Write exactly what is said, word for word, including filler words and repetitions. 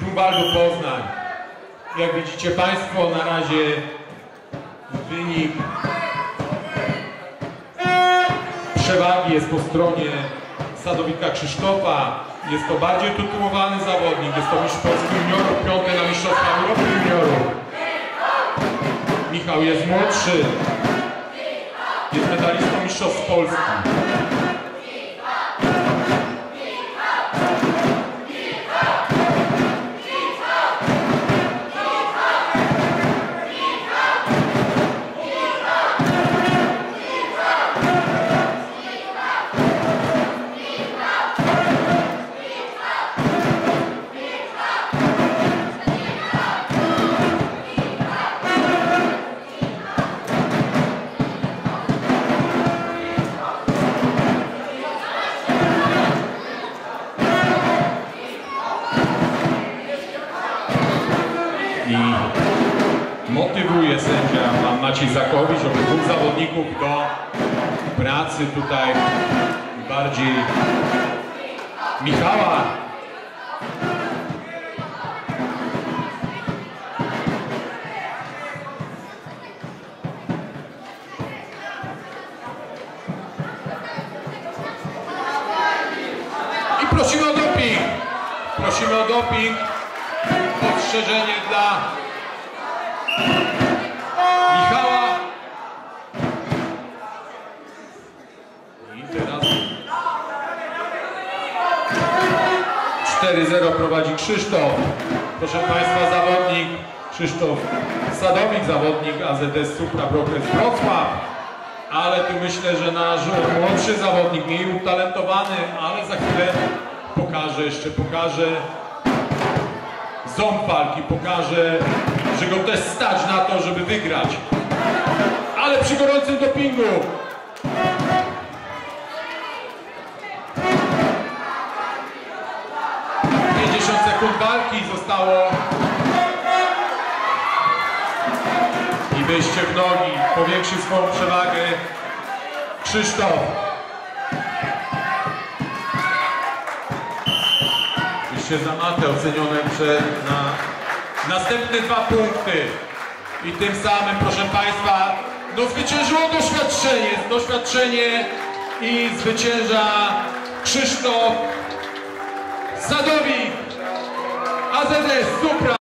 Grubal do Poznań. Jak widzicie Państwo, na razie wynik przewagi jest po stronie Sadowika Krzysztofa. Jest to bardziej tytułowany zawodnik, jest to mistrz Polski juniorów, piąty na mistrzostwach Europy juniorów. Michał jest młodszy, jest medalistą mistrzostw Polski. Motywuje sędzia pan Maciej Zakowicz od dwóch zawodników do pracy tutaj bardziej Michała. I prosimy o doping. Prosimy o doping. Ostrzeżenie dla Michała. I teraz cztery zero prowadzi Krzysztof. Proszę Państwa, zawodnik Krzysztof Sadowik, zawodnik A Z S Supra Brokers Wrocław. Ale tu myślę, że nasz młodszy zawodnik, mniej utalentowany, ale za chwilę pokaże, jeszcze pokaże ząb walki, pokaże, że go też stać na to, żeby wygrać. Ale przy gorącym dopingu. pięćdziesiąt sekund walki zostało. I wyjście w nogi. Powiększył swoją przewagę Krzysztof. Wyjście za matę ocenione przez na... Następne dwa punkty i tym samym, proszę Państwa, no zwyciężyło doświadczenie, doświadczenie i zwycięża Krzysztof Sadowik, A Z S Supra.